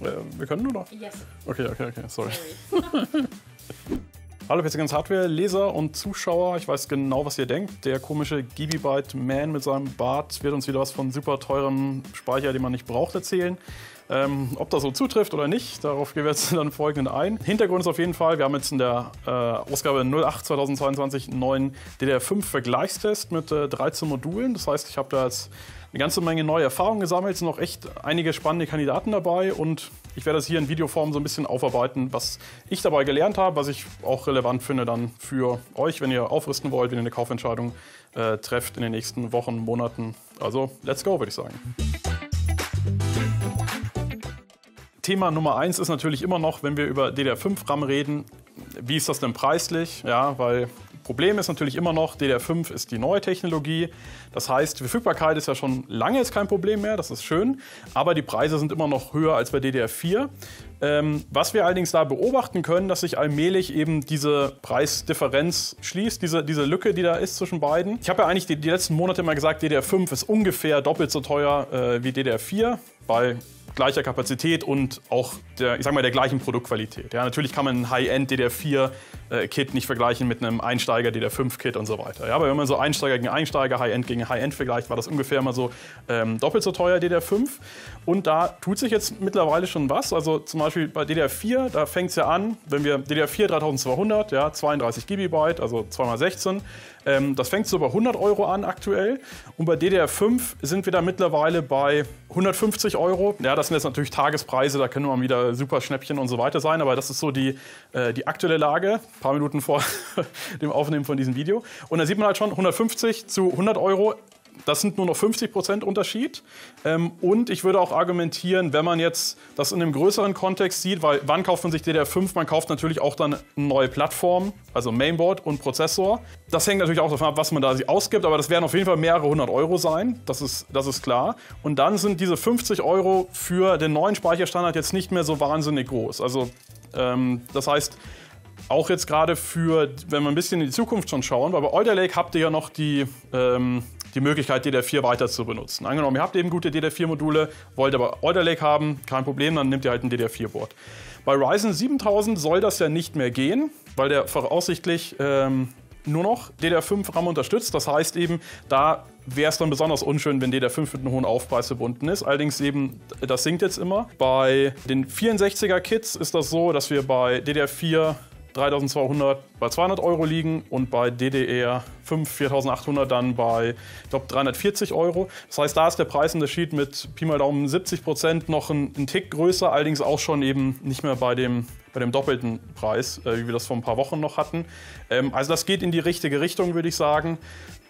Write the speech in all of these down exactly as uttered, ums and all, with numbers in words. Äh, wir können, oder? Yes. Okay, okay, okay, sorry. sorry. Hallo P C Games Hardware, Leser und Zuschauer, ich weiß genau, was ihr denkt. Der komische Gigabyte-Man mit seinem Bart wird uns wieder was von super teurem Speicher, den man nicht braucht, erzählen. Ähm, ob das so zutrifft oder nicht, darauf gehen wir jetzt dann folgend ein. Hintergrund ist auf jeden Fall, wir haben jetzt in der äh, Ausgabe null acht zweitausendzweiundzwanzig einen neuen D D R fünf Vergleichstest mit äh, dreizehn Modulen. Das heißt, ich habe da jetzt eine ganze Menge neue Erfahrungen gesammelt, es sind noch echt einige spannende Kandidaten dabei und ich werde das hier in Videoform so ein bisschen aufarbeiten, was ich dabei gelernt habe, was ich auch relevant finde dann für euch, wenn ihr aufrüsten wollt, wenn ihr eine Kaufentscheidung äh, trefft in den nächsten Wochen, Monaten. Also, let's go, würde ich sagen. Thema Nummer eins ist natürlich immer noch, wenn wir über D D R fünf RAM reden, wie ist das denn preislich? Ja, weil Problem ist natürlich immer noch, D D R fünf ist die neue Technologie. Das heißt, die Verfügbarkeit ist ja schon lange ist kein Problem mehr, das ist schön, aber die Preise sind immer noch höher als bei D D R vier. Ähm, was wir allerdings da beobachten können, dass sich allmählich eben diese Preisdifferenz schließt, diese, diese Lücke, die da ist zwischen beiden. Ich habe ja eigentlich die, die letzten Monate immer gesagt, D D R fünf ist ungefähr doppelt so teuer äh, wie D D R vier, weil gleicher Kapazität und auch der, ich sag mal, der gleichen Produktqualität. Ja, natürlich kann man ein High-End D D R vier Kit äh, nicht vergleichen mit einem Einsteiger D D R fünf Kit und so weiter. Ja, aber wenn man so Einsteiger gegen Einsteiger, High-End gegen High-End vergleicht, war das ungefähr mal so ähm, doppelt so teuer D D R fünf. Und da tut sich jetzt mittlerweile schon was. Also zum Beispiel bei D D R vier, da fängt es ja an, wenn wir D D R vier dreitausendzweihundert, ja, zweiunddreißig Gigabyte, also zwei mal sechzehn, ähm, das fängt so bei hundert Euro an aktuell. Und bei D D R fünf sind wir da mittlerweile bei hundertfünfzig Euro. Ja, das Das sind jetzt natürlich Tagespreise, da können wir mal wieder super Schnäppchen und so weiter sein, aber das ist so die, äh, die aktuelle Lage, ein paar Minuten vor dem Aufnehmen von diesem Video. Und da sieht man halt schon, hundertfünfzig zu hundert Euro, das sind nur noch fünfzig Prozent Unterschied. Ähm, und ich würde auch argumentieren, wenn man jetzt das in einem größeren Kontext sieht, weil wann kauft man sich D D R fünf? Man kauft natürlich auch dann eine neue Plattform, also Mainboard und Prozessor. Das hängt natürlich auch davon ab, was man da ausgibt, aber das werden auf jeden Fall mehrere hundert Euro sein, das ist, das ist klar. Und dann sind diese fünfzig Euro für den neuen Speicherstandard jetzt nicht mehr so wahnsinnig groß. Also ähm, das heißt, auch jetzt gerade für, wenn wir ein bisschen in die Zukunft schon schauen, weil bei Alder Lake habt ihr ja noch die, ähm, die Möglichkeit, D D R vier weiter zu benutzen. Angenommen, ihr habt eben gute D D R vier Module, wollt aber Alder Lake haben, kein Problem, dann nehmt ihr halt ein D D R vier Board. Bei Ryzen siebentausend soll das ja nicht mehr gehen, weil der voraussichtlich ähm, nur noch D D R fünf RAM unterstützt. Das heißt eben, da wäre es dann besonders unschön, wenn D D R fünf mit einem hohen Aufpreis verbunden ist. Allerdings eben, das sinkt jetzt immer. Bei den vierundsechziger Kits ist das so, dass wir bei D D R vier dreitausendzweihundert bei zweihundert Euro liegen und bei D D R fünf viertausendachthundert dann bei, ich glaube, dreihundertvierzig Euro. Das heißt, da ist der Preisunterschied mit Pi mal Daumen siebzig Prozent noch ein, ein Tick größer, allerdings auch schon eben nicht mehr bei dem, bei dem doppelten Preis, äh, wie wir das vor ein paar Wochen noch hatten. Ähm, also das geht in die richtige Richtung, würde ich sagen.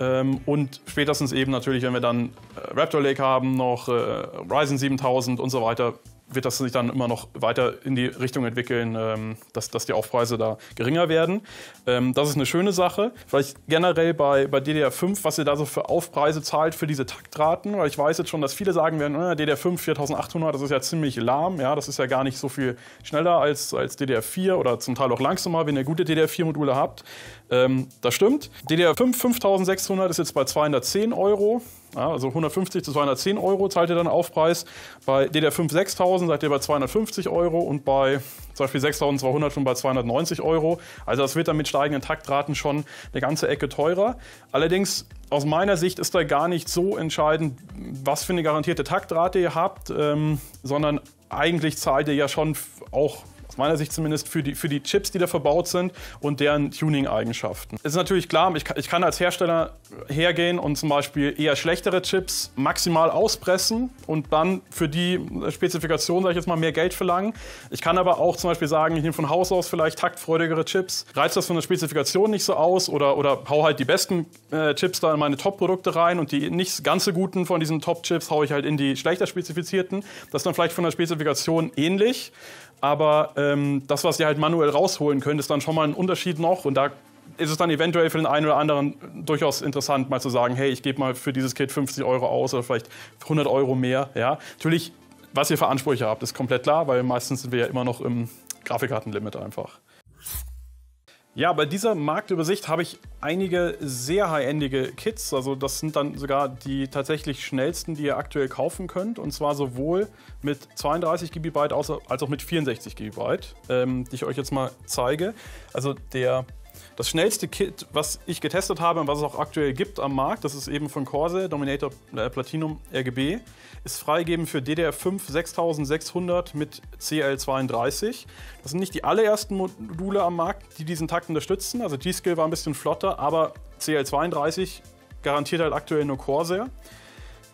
Ähm, und spätestens eben natürlich, wenn wir dann äh, Raptor Lake haben, noch äh, Ryzen siebentausend und so weiter, wird das sich dann immer noch weiter in die Richtung entwickeln, dass, dass die Aufpreise da geringer werden. Das ist eine schöne Sache. Vielleicht generell bei, bei D D R fünf, was ihr da so für Aufpreise zahlt für diese Taktraten, weil ich weiß jetzt schon, dass viele sagen werden, D D R fünf viertausendachthundert, das ist ja ziemlich lahm, ja, das ist ja gar nicht so viel schneller als, als D D R vier oder zum Teil auch langsamer, wenn ihr gute D D R vier Module habt. Das stimmt. D D R fünf fünftausendsechshundert ist jetzt bei zweihundertzehn Euro. Ja, also hundertfünfzig zu zweihundertzehn Euro zahlt ihr dann Aufpreis. Bei D D R fünf sechstausend seid ihr bei zweihundertfünfzig Euro und bei zum Beispiel sechstausendzweihundert schon bei zweihundertneunzig Euro. Also das wird dann mit steigenden Taktraten schon eine ganze Ecke teurer. Allerdings aus meiner Sicht ist da gar nicht so entscheidend, was für eine garantierte Taktrate ihr habt, ähm, sondern eigentlich zahlt ihr ja schon auch aus meiner Sicht zumindest, für die, für die Chips, die da verbaut sind und deren Tuning-Eigenschaften. Es ist natürlich klar, ich kann, ich kann als Hersteller hergehen und zum Beispiel eher schlechtere Chips maximal auspressen und dann für die Spezifikation, sage ich jetzt mal, mehr Geld verlangen. Ich kann aber auch zum Beispiel sagen, ich nehme von Haus aus vielleicht taktfreudigere Chips, reizt das von der Spezifikation nicht so aus oder, oder hau halt die besten äh, Chips da in meine Top-Produkte rein und die nicht ganz so guten von diesen Top-Chips hau ich halt in die schlechter spezifizierten. Das ist dann vielleicht von der Spezifikation ähnlich. Aber ähm, das, was ihr halt manuell rausholen könnt, ist dann schon mal ein Unterschied noch. Und da ist es dann eventuell für den einen oder anderen durchaus interessant, mal zu sagen, hey, ich gebe mal für dieses Kit fünfzig Euro aus oder vielleicht hundert Euro mehr. Ja? Natürlich, was ihr für Ansprüche habt, ist komplett klar, weil meistens sind wir ja immer noch im Grafikkartenlimit einfach. Ja, bei dieser Marktübersicht habe ich einige sehr high-endige Kits. Also das sind dann sogar die tatsächlich schnellsten, die ihr aktuell kaufen könnt. Und zwar sowohl mit zweiunddreißig Gigabyte als auch mit vierundsechzig Gigabyte, ähm, die ich euch jetzt mal zeige. Also der, das schnellste Kit, was ich getestet habe und was es auch aktuell gibt am Markt, das ist eben von Corsair, Dominator äh, Platinum R G B, ist freigegeben für D D R fünf sechstausendsechshundert mit C L zweiunddreißig. Das sind nicht die allerersten Module am Markt, die diesen Takt unterstützen. Also G-Skill war ein bisschen flotter, aber C L zweiunddreißig garantiert halt aktuell nur Corsair.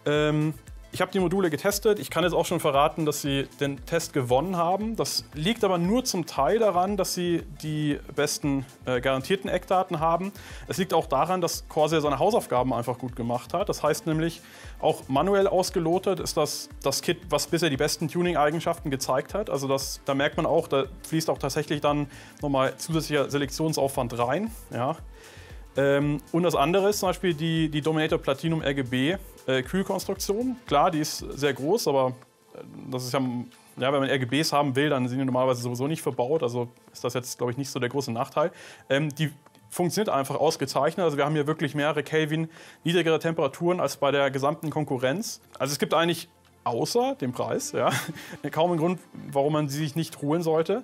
Ähm, ich habe die Module getestet. Ich kann jetzt auch schon verraten, dass sie den Test gewonnen haben. Das liegt aber nur zum Teil daran, dass sie die besten äh, garantierten Eckdaten haben. Es liegt auch daran, dass Corsair seine Hausaufgaben einfach gut gemacht hat. Das heißt nämlich, auch manuell ausgelotet ist das, das Kit, was bisher die besten Tuning-Eigenschaften gezeigt hat. Also das, da merkt man auch, da fließt auch tatsächlich dann nochmal zusätzlicher Selektionsaufwand rein. Ja. Ähm, und das andere ist zum Beispiel die, die Dominator Platinum R G B äh, Kühlkonstruktion. Klar, die ist sehr groß, aber das ist ja, ja, wenn man R G Bs haben will, dann sind die normalerweise sowieso nicht verbaut. Also ist das jetzt, glaube ich, nicht so der große Nachteil. Ähm, die funktioniert einfach ausgezeichnet. Also wir haben hier wirklich mehrere Kelvin niedrigere Temperaturen als bei der gesamten Konkurrenz. Also es gibt eigentlich außer dem Preis, ja, kaum einen Grund, warum man sie sich nicht holen sollte.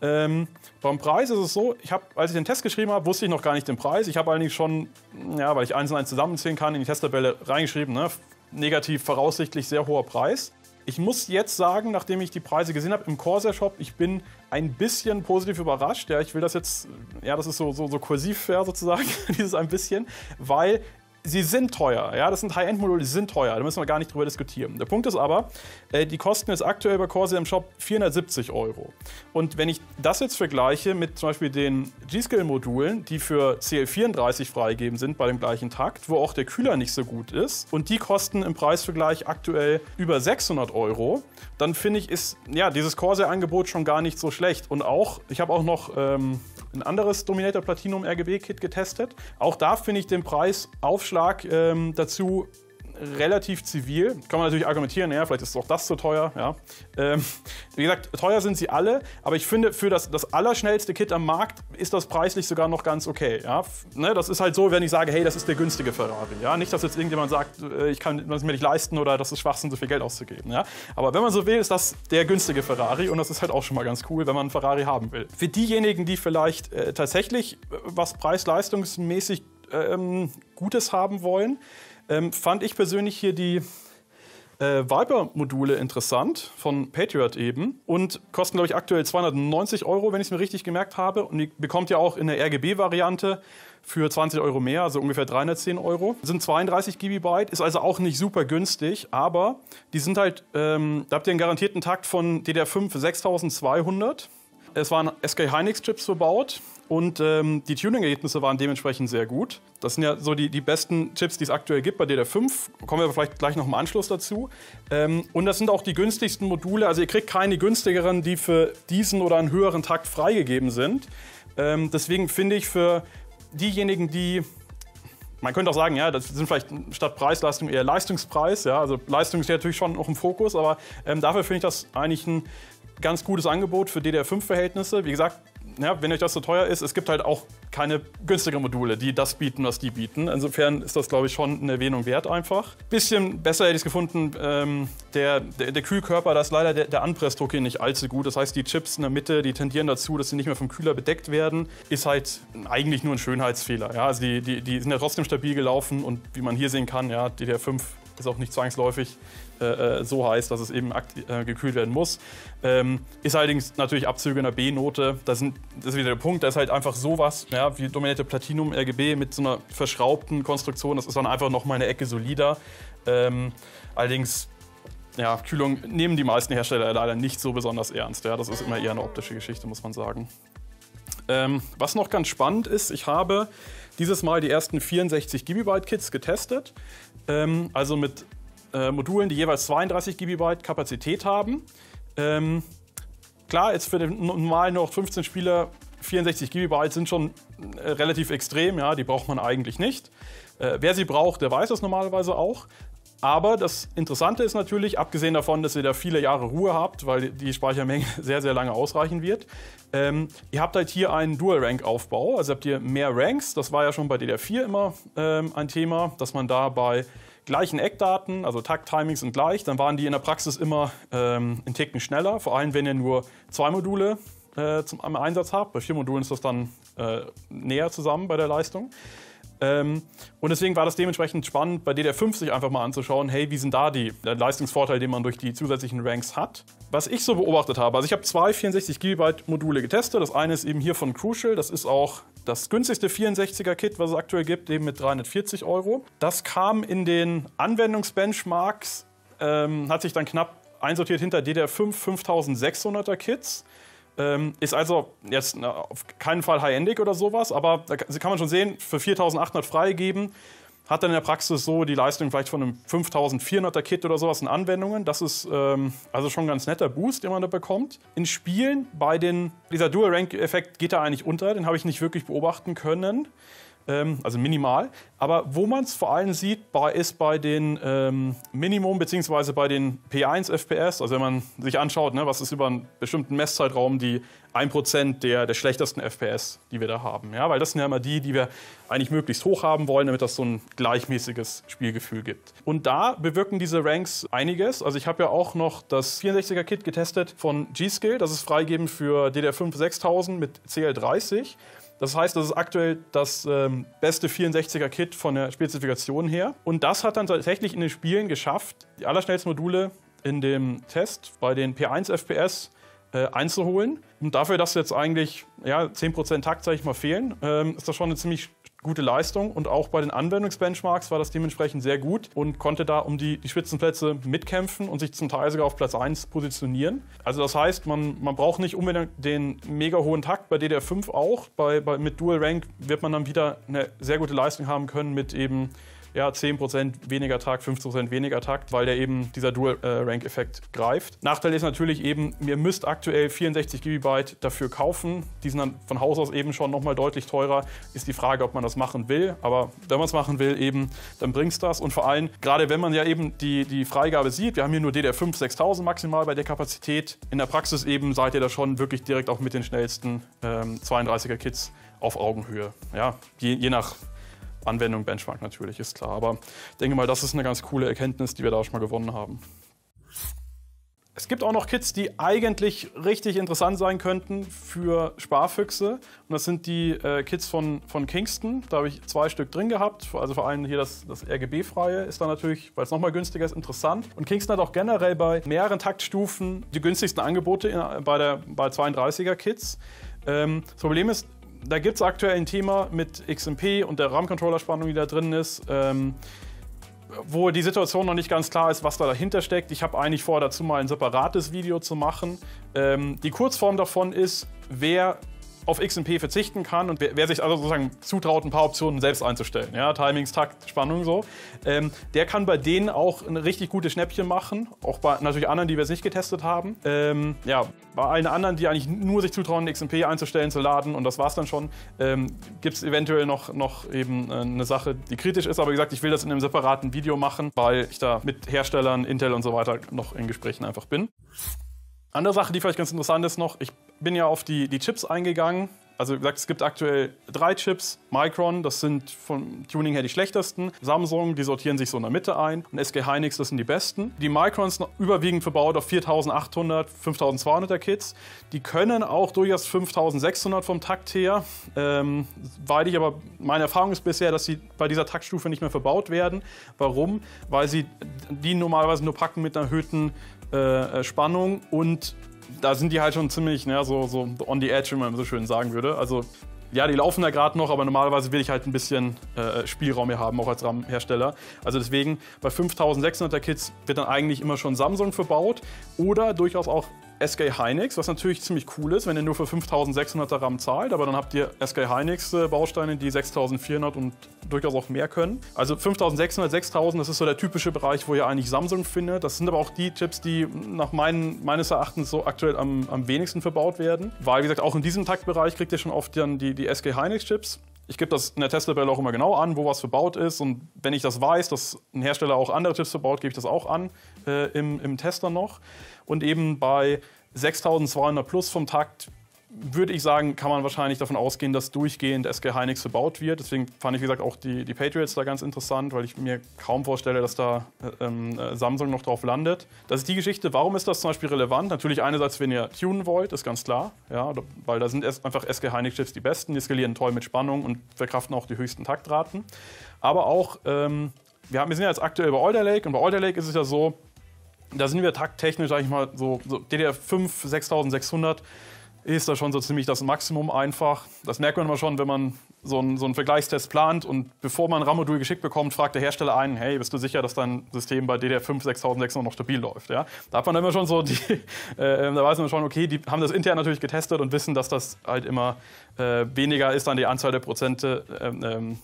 Ähm, beim Preis ist es so, ich hab, als ich den Test geschrieben habe, wusste ich noch gar nicht den Preis. Ich habe allerdings schon, ja, weil ich eins und eins zusammenziehen kann, in die Testtabelle reingeschrieben, ne? Negativ voraussichtlich sehr hoher Preis. Ich muss jetzt sagen, nachdem ich die Preise gesehen habe im Corsair Shop, ich bin ein bisschen positiv überrascht. Ja, ich will das jetzt, ja, das ist so, so, so kursiv, ja, sozusagen, dieses ein bisschen, weil sie sind teuer, ja, das sind High-End-Module, die sind teuer, da müssen wir gar nicht drüber diskutieren. Der Punkt ist aber, äh, die kosten jetzt aktuell bei Corsair im Shop vierhundertsiebzig Euro. Und wenn ich das jetzt vergleiche mit zum Beispiel den G-Skill-Modulen, die für C L vierunddreißig freigegeben sind bei dem gleichen Takt, wo auch der Kühler nicht so gut ist, und die kosten im Preisvergleich aktuell über sechshundert Euro, dann finde ich, ist ja dieses Corsair-Angebot schon gar nicht so schlecht. Und auch, ich habe auch noch ähm, ein anderes Dominator Platinum R G B-Kit getestet. Auch da finde ich den Preisaufschlag Ähm, dazu relativ zivil. Kann man natürlich argumentieren, ja, vielleicht ist auch das zu teuer. Ja. Ähm, wie gesagt, teuer sind sie alle, aber ich finde, für das, das allerschnellste Kit am Markt ist das preislich sogar noch ganz okay. Ja. Ne, das ist halt so, wenn ich sage, hey, das ist der günstige Ferrari. Ja. Nicht, dass jetzt irgendjemand sagt, ich kann das mir nicht leisten oder das ist Schwachsinn, so viel Geld auszugeben. Ja. Aber wenn man so will, ist das der günstige Ferrari und das ist halt auch schon mal ganz cool, wenn man einen Ferrari haben will. Für diejenigen, die vielleicht äh, tatsächlich was preis-leistungsmäßig Ähm, Gutes haben wollen, ähm, fand ich persönlich hier die äh, Viper-Module interessant, von Patriot eben, und kosten, glaube ich, aktuell zweihundertneunzig Euro, wenn ich es mir richtig gemerkt habe, und die bekommt ihr auch in der R G B-Variante für zwanzig Euro mehr, also ungefähr dreihundertzehn Euro. Sind zweiunddreißig Gigabyte, ist also auch nicht super günstig, aber die sind halt, ähm, da habt ihr einen garantierten Takt von D D R fünf sechstausendzweihundert. Es waren S K Hynix Chips verbaut und ähm, die Tuning-Ergebnisse waren dementsprechend sehr gut. Das sind ja so die, die besten Chips, die es aktuell gibt bei D D R fünf. Kommen wir vielleicht gleich noch im Anschluss dazu. Ähm, und das sind auch die günstigsten Module. Also ihr kriegt keine günstigeren, die für diesen oder einen höheren Takt freigegeben sind. Ähm, deswegen finde ich, für diejenigen, die... Man könnte auch sagen, ja, das sind vielleicht statt Preis-Leistung eher Leistungspreis. Ja, also Leistung ist ja natürlich schon noch im Fokus, aber ähm, dafür finde ich das eigentlich ein ganz gutes Angebot für D D R fünf-Verhältnisse. Wie gesagt, ja, wenn euch das so teuer ist, es gibt halt auch keine günstigeren Module, die das bieten, was die bieten. Insofern ist das, glaube ich, schon eine Erwähnung wert einfach. Bisschen besser hätte ich es gefunden, ähm, der, der, der Kühlkörper, da ist leider der, der Anpressdruck hier nicht allzu gut. Das heißt, die Chips in der Mitte, die tendieren dazu, dass sie nicht mehr vom Kühler bedeckt werden. Ist halt eigentlich nur ein Schönheitsfehler. Ja? Also die, die, die sind ja trotzdem stabil gelaufen und wie man hier sehen kann, ja, D D R fünf ist auch nicht zwangsläufig äh, so heiß, dass es eben äh, gekühlt werden muss. Ähm, ist allerdings natürlich Abzüge in der B-Note. Das, das ist wieder der Punkt, da ist halt einfach sowas, ja, wie Dominator Platinum R G B mit so einer verschraubten Konstruktion. Das ist dann einfach nochmal eine Ecke solider. Ähm, allerdings, ja, Kühlung nehmen die meisten Hersteller leider nicht so besonders ernst. Ja. Das ist immer eher eine optische Geschichte, muss man sagen. Ähm, was noch ganz spannend ist, ich habe dieses Mal die ersten vierundsechzig Gigabyte Kits getestet, ähm, also mit äh, Modulen, die jeweils zweiunddreißig Gigabyte Kapazität haben. Ähm, klar, jetzt für den normalen noch fünfzehn Spieler vierundsechzig Gigabyte sind schon äh, relativ extrem, ja, die braucht man eigentlich nicht. Äh, wer sie braucht, der weiß das normalerweise auch. Aber das Interessante ist natürlich, abgesehen davon, dass ihr da viele Jahre Ruhe habt, weil die Speichermenge sehr, sehr lange ausreichen wird, ähm, ihr habt halt hier einen Dual-Rank-Aufbau. Also habt ihr mehr Ranks, das war ja schon bei D D R vier immer ähm, ein Thema, dass man da bei gleichen Eckdaten, also Takt-Timings sind gleich, dann waren die in der Praxis immer ähm, einen Ticken schneller, vor allem wenn ihr nur zwei Module äh, zum Einsatz habt. Bei vier Modulen ist das dann äh, näher zusammen bei der Leistung. Ähm, und deswegen war das dementsprechend spannend, bei D D R fünf sich einfach mal anzuschauen, hey, wie sind da die Leistungsvorteile, den man durch die zusätzlichen Ranks hat. Was ich so beobachtet habe, also ich habe zwei vierundsechzig Gigabyte Module getestet, das eine ist eben hier von Crucial, das ist auch das günstigste vierundsechziger-Kit, was es aktuell gibt, eben mit dreihundertvierzig Euro. Das kam in den Anwendungsbenchmarks, ähm, hat sich dann knapp einsortiert hinter D D R fünf fünftausendsechshunderter-Kits. Ist also jetzt na, auf keinen Fall high-endig oder sowas, aber da kann man schon sehen, für viertausendachthundert freigeben, hat dann in der Praxis so die Leistung vielleicht von einem fünftausendvierhunderter-Kit oder sowas in Anwendungen. Das ist ähm, also schon ein ganz netter Boost, den man da bekommt. In Spielen bei den, dieser Dual-Rank-Effekt geht da eigentlich unter, den habe ich nicht wirklich beobachten können, ähm, also minimal. Aber wo man es vor allem sieht, bei, ist bei den ähm, Minimum- bzw. bei den P eins F P S, also wenn man sich anschaut, ne, was ist über einen bestimmten Messzeitraum die ein Prozent der, der schlechtesten F P S, die wir da haben. Ja, weil das sind ja immer die, die wir eigentlich möglichst hoch haben wollen, damit das so ein gleichmäßiges Spielgefühl gibt. Und da bewirken diese Ranks einiges. Also ich habe ja auch noch das vierundsechziger-Kit getestet von G-Skill, das ist freigeben für D D R fünf sechstausend mit C L dreißig. Das heißt, das ist aktuell das ähm, beste vierundsechziger-Kit von der Spezifikation her. Und das hat dann tatsächlich in den Spielen geschafft, die allerschnellsten Module in dem Test bei den P eins F P S äh, einzuholen. Und dafür, dass jetzt eigentlich ja, zehn Prozent Takt, sage ich mal, fehlen, ähm, ist das schon eine ziemlich gute Leistung. Und auch bei den Anwendungsbenchmarks war das dementsprechend sehr gut und konnte da um die, die Spitzenplätze mitkämpfen und sich zum Teil sogar auf Platz eins positionieren. Also das heißt, man, man braucht nicht unbedingt den mega hohen Takt, bei D D R fünf auch. Bei, bei, mit Dual Rank wird man dann wieder eine sehr gute Leistung haben können mit eben ja, zehn Prozent weniger Takt, fünfzehn Prozent weniger Takt, weil der eben dieser Dual-Rank-Effekt greift. Nachteil ist natürlich eben, ihr müsst aktuell vierundsechzig Gigabyte dafür kaufen. Die sind dann von Haus aus eben schon nochmal deutlich teurer. Ist die Frage, ob man das machen will. Aber wenn man es machen will, eben, dann bringt's das. Und vor allem, gerade wenn man ja eben die, die Freigabe sieht, wir haben hier nur D D R fünf sechstausend maximal bei der Kapazität. In der Praxis eben seid ihr da schon wirklich direkt auch mit den schnellsten ähm, zweiunddreißiger-Kits auf Augenhöhe. Ja, je, je nach Anwendung, Benchmark natürlich, ist klar. Aber ich denke mal, das ist eine ganz coole Erkenntnis, die wir da schon mal gewonnen haben. Es gibt auch noch Kits, die eigentlich richtig interessant sein könnten für Sparfüchse. Und das sind die äh, Kits von, von Kingston. Da habe ich zwei Stück drin gehabt. Also vor allem hier das, das R G B-freie ist da natürlich, weil es nochmal günstiger ist, interessant. Und Kingston hat auch generell bei mehreren Taktstufen die günstigsten Angebote in, bei, der, bei zweiunddreißiger-Kits. Ähm, das Problem ist, da gibt es aktuell ein Thema mit X M P und der RAM-Controller-Spannung, die da drin ist, ähm, wo die Situation noch nicht ganz klar ist, was da dahinter steckt. Ich habe eigentlich vor, dazu mal ein separates Video zu machen. Ähm, die Kurzform davon ist, wer auf X M P verzichten kann und wer, wer sich also sozusagen zutraut, ein paar Optionen selbst einzustellen. Ja, Timings, Takt, Spannung so. Ähm, der kann bei denen auch ein richtig gutes Schnäppchen machen. Auch bei natürlich anderen, die wir es nicht getestet haben. Ähm, ja, bei allen anderen, die eigentlich nur sich zutrauen, X M P einzustellen, zu laden und das war's dann schon, ähm, gibt es eventuell noch, noch eben äh, eine Sache, die kritisch ist. Aber wie gesagt, ich will das in einem separaten Video machen, weil ich da mit Herstellern, Intel und so weiter noch in Gesprächen einfach bin. Andere Sache, die vielleicht ganz interessant ist noch, ich bin ja auf die, die Chips eingegangen. Also wie gesagt, es gibt aktuell drei Chips. Micron, das sind vom Tuning her die schlechtesten. Samsung, die sortieren sich so in der Mitte ein. Und S K Hynix, das sind die besten. Die Microns überwiegend verbaut auf viertausendachthundert, fünftausendzweihunderter-Kits. Die können auch durchaus fünftausendsechshundert vom Takt her. Ähm, weil ich aber, meine Erfahrung ist bisher, dass sie bei dieser Taktstufe nicht mehr verbaut werden. Warum? Weil sie die normalerweise nur packen mit einer erhöhten äh, Spannung und da sind die halt schon ziemlich, ne, so, so on the edge, wie man so schön sagen würde. Also ja, die laufen da gerade noch, aber normalerweise will ich halt ein bisschen äh, Spielraum hier haben, auch als RAM-Hersteller. Also deswegen, bei fünftausendsechshunderter-Kits wird dann eigentlich immer schon Samsung verbaut oder durchaus auch S K Hynix, was natürlich ziemlich cool ist, wenn ihr nur für fünftausendsechshunderter RAM zahlt, aber dann habt ihr S K Hynix-Bausteine, die sechstausendvierhundert und durchaus auch mehr können. Also fünftausendsechshundert, sechstausend, das ist so der typische Bereich, wo ihr eigentlich Samsung findet. Das sind aber auch die Chips, die nach meinen, meines Erachtens so aktuell am, am wenigsten verbaut werden, weil, wie gesagt, auch in diesem Taktbereich kriegt ihr schon oft dann die, die S K Hynix-Chips. Ich gebe das in der Testtabelle auch immer genau an, wo was verbaut ist. Und wenn ich das weiß, dass ein Hersteller auch andere Chips verbaut, gebe ich das auch an äh, im, im Test dann noch. Und eben bei sechstausendzweihundert plus vom Takt würde ich sagen, kann man wahrscheinlich davon ausgehen, dass durchgehend S K Hynix verbaut wird. Deswegen fand ich, wie gesagt, auch die, die Patriots da ganz interessant, weil ich mir kaum vorstelle, dass da äh, äh, Samsung noch drauf landet. Das ist die Geschichte. Warum ist das zum Beispiel relevant? Natürlich einerseits, wenn ihr tunen wollt, ist ganz klar. Ja, weil da sind einfach S K Hynix-Chips die besten. Die skalieren toll mit Spannung und verkraften auch die höchsten Taktraten. Aber auch, ähm, wir, haben, wir sind ja jetzt aktuell bei Alder Lake. Und bei Alder Lake ist es ja so, da sind wir takttechnisch, sage ich mal, so, so D D R fünf, sechstausendsechshundert. Ist da schon so ziemlich das Maximum einfach. Das merkt man immer schon, wenn man so einen, so einen Vergleichstest plant und bevor man ein RAM-Modul geschickt bekommt, fragt der Hersteller einen, hey, bist du sicher, dass dein System bei D D R fünf sechstausendsechshundert noch stabil läuft? Ja? Da hat man immer schon so die, äh, da weiß man schon, okay, die haben das intern natürlich getestet und wissen, dass das halt immer äh, weniger ist dann die Anzahl der Prozente ähm,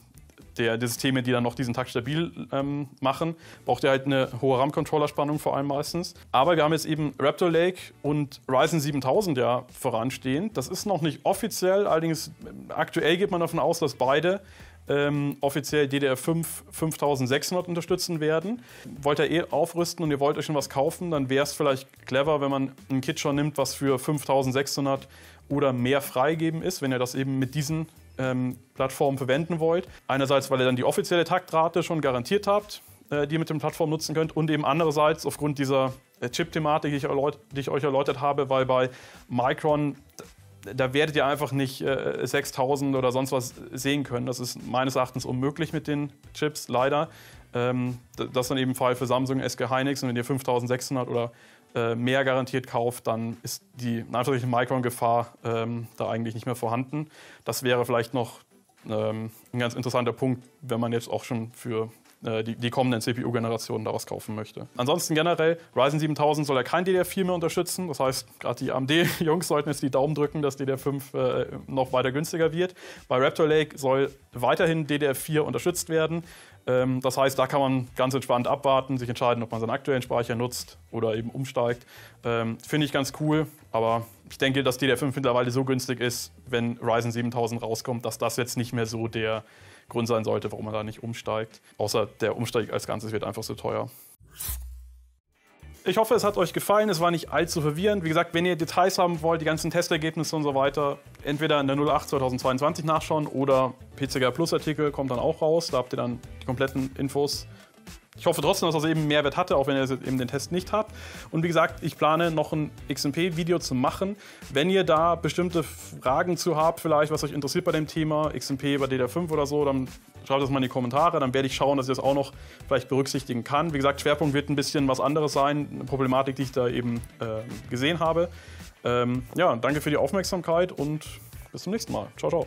der, der Systeme, die dann noch diesen Takt stabil ähm, machen. Braucht ihr halt eine hohe RAM-Controller-Spannung vor allem meistens. Aber wir haben jetzt eben Raptor Lake und Ryzen siebentausend ja voranstehend. Das ist noch nicht offiziell, allerdings aktuell geht man davon aus, dass beide ähm, offiziell D D R fünf fünftausendsechshundert unterstützen werden. Wollt ihr eh aufrüsten und ihr wollt euch schon was kaufen, dann wäre es vielleicht clever, wenn man ein Kit schon nimmt, was für fünftausendsechshundert oder mehr freigeben ist, wenn ihr das eben mit diesen Ähm, Plattformen verwenden wollt. Einerseits, weil ihr dann die offizielle Taktrate schon garantiert habt, äh, die ihr mit den Plattformen nutzen könnt und eben andererseits aufgrund dieser äh, Chip-Thematik, die, die ich euch erläutert habe, weil bei Micron, da werdet ihr einfach nicht äh, sechstausend oder sonst was sehen können. Das ist meines Erachtens unmöglich mit den Chips, leider. Ähm, das ist dann eben ein Fall für Samsung, S K Hynix und wenn ihr fünftausendsechshundert oder mehr garantiert kauft, dann ist die in Anführungszeichen Micron-Gefahr ähm, da eigentlich nicht mehr vorhanden. Das wäre vielleicht noch ähm, ein ganz interessanter Punkt, wenn man jetzt auch schon für äh, die, die kommenden C P U-Generationen daraus kaufen möchte. Ansonsten generell, Ryzen siebentausend soll ja kein D D R vier mehr unterstützen. Das heißt, gerade die A M D-Jungs sollten jetzt die Daumen drücken, dass D D R fünf äh, noch weiter günstiger wird. Bei Raptor Lake soll weiterhin D D R vier unterstützt werden. Das heißt, da kann man ganz entspannt abwarten, sich entscheiden, ob man seinen aktuellen Speicher nutzt oder eben umsteigt. Ähm, finde ich ganz cool, aber ich denke, dass D D R fünf mittlerweile so günstig ist, wenn Ryzen siebentausend rauskommt, dass das jetzt nicht mehr so der Grund sein sollte, warum man da nicht umsteigt. Außer der Umsteig als Ganzes wird einfach so teuer. Ich hoffe, es hat euch gefallen, es war nicht allzu verwirrend. Wie gesagt, wenn ihr Details haben wollt, die ganzen Testergebnisse und so weiter, entweder in der null acht zweitausendzweiundzwanzig nachschauen oder P C G Plus Artikel kommt dann auch raus, da habt ihr dann die kompletten Infos. Ich hoffe trotzdem, dass das eben Mehrwert hatte, auch wenn ihr eben den Test nicht habt. Und wie gesagt, ich plane noch ein X M P-Video zu machen. Wenn ihr da bestimmte Fragen zu habt, vielleicht, was euch interessiert bei dem Thema, X M P bei D D R fünf oder so, dann schreibt das mal in die Kommentare. Dann werde ich schauen, dass ich das auch noch vielleicht berücksichtigen kann. Wie gesagt, Schwerpunkt wird ein bisschen was anderes sein, eine Problematik, die ich da eben äh, gesehen habe. Ähm, ja, danke für die Aufmerksamkeit und bis zum nächsten Mal. Ciao, ciao.